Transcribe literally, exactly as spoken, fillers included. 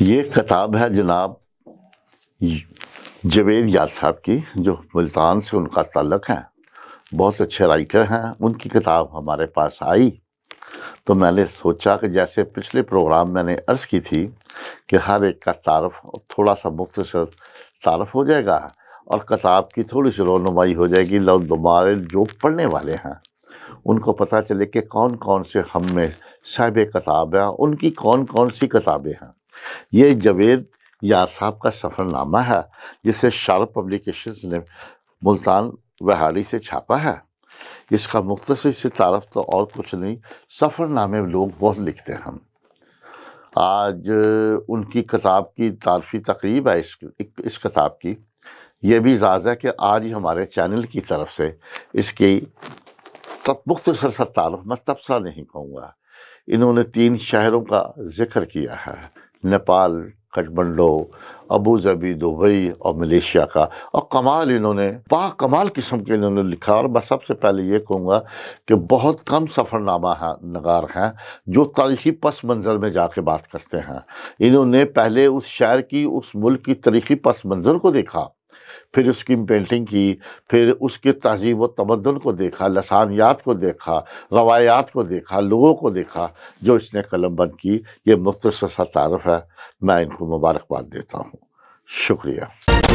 ये किताब है जनाब जवेद याद साहब की, जो मुल्तान से उनका ताल्लुक़ है, बहुत अच्छे राइटर हैं। उनकी किताब हमारे पास आई तो मैंने सोचा कि जैसे पिछले प्रोग्राम मैंने अर्ज़ की थी कि हर एक का तारफ़ थोड़ा सा मुख्तसर तारफ़ हो जाएगा और किताब की थोड़ी सी रोनुमाई हो जाएगी। लोग दोबारा जो पढ़ने वाले हैं उनको पता चले कि कौन कौन से हम में साहिब किताब हैं, उनकी कौन कौन सी किताबें हैं। ये जवेद याद साहब का सफ़रनामा है जिसे शारू पब्लिकेशंस ने मुल्तान वहाली से छापा है। इसका मुख्तसर से तारफ़ तो और कुछ नहीं, सफ़रनामे लोग बहुत लिखते हैं। आज उनकी किताब की तारफ़ी तकरीब है, इस इस किताब की। यह भी इजाज़त है कि आज ही हमारे चैनल की तरफ से इसकी तब मुख्तसर सा तारफ़, मैं तबसरा नहीं कहूँगा। इन्होंने तीन शहरों का जिक्र किया है, Nepal, Kathmandu, Abu Dhabi, Dubai और मलेशिया का, और कमाल इन्होंने बा कमाल किस्म के इन्होंने लिखा। और मैं सबसे पहले ये कहूँगा कि बहुत कम सफ़रनामा है नगार हैं जो तारीख़ी पस मंज़र में जाके बात करते हैं। इन्होंने पहले उस शहर की, उस मुल्क की तारीख़ी पस मंज़र को देखा, फिर उसकी पेंटिंग की, फिर उसके तहजीब व तमद्दुन को देखा, लसानियात को देखा, रवायात को देखा, लोगों को देखा जो इसने कलमबंद की। ये मुख्तसर सा तारफ़ है, मैं इनको मुबारकबाद देता हूँ। शुक्रिया।